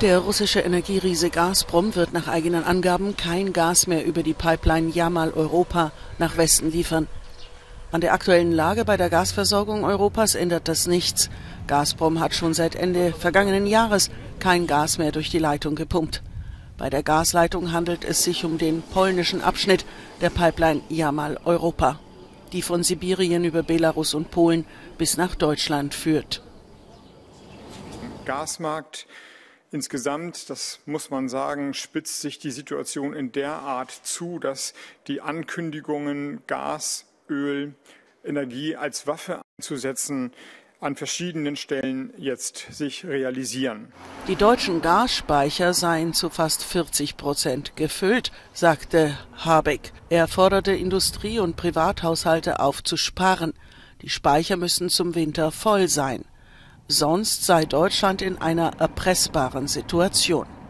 Der russische Energieriese Gazprom wird nach eigenen Angaben kein Gas mehr über die Pipeline Jamal Europa nach Westen liefern. An der aktuellen Lage bei der Gasversorgung Europas ändert das nichts. Gazprom hat schon seit Ende vergangenen Jahres kein Gas mehr durch die Leitung gepumpt. Bei der Gasleitung handelt es sich um den polnischen Abschnitt der Pipeline Jamal Europa, die von Sibirien über Belarus und Polen bis nach Deutschland führt. Gasmarkt insgesamt, das muss man sagen, spitzt sich die Situation in der Art zu, dass die Ankündigungen, Gas, Öl, Energie als Waffe einzusetzen, an verschiedenen Stellen jetzt sich realisieren. Die deutschen Gasspeicher seien zu fast 40% gefüllt, sagte Habeck. Er forderte Industrie- und Privathaushalte auf zu sparen. Die Speicher müssen zum Winter voll sein. Sonst sei Deutschland in einer erpressbaren Situation.